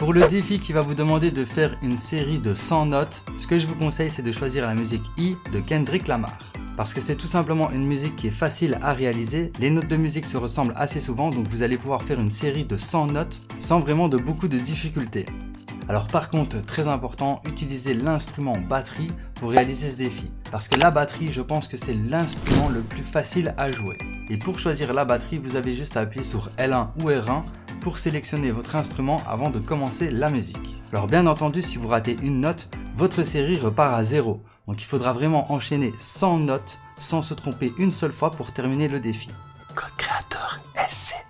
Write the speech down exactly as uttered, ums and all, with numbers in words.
Pour le défi qui va vous demander de faire une série de cent notes, ce que je vous conseille c'est de choisir la musique I de Kendrick Lamar. Parce que c'est tout simplement une musique qui est facile à réaliser, les notes de musique se ressemblent assez souvent, donc vous allez pouvoir faire une série de cent notes sans vraiment de beaucoup de difficultés. Alors par contre, très important, utilisez l'instrument batterie pour réaliser ce défi. Parce que la batterie, je pense que c'est l'instrument le plus facile à jouer. Et pour choisir la batterie, vous avez juste à appuyer sur L un ou R un pour sélectionner votre instrument avant de commencer la musique. Alors bien entendu, si vous ratez une note, votre série repart à zéro. Donc il faudra vraiment enchaîner cent notes sans se tromper une seule fois pour terminer le défi. Code créateur S C M.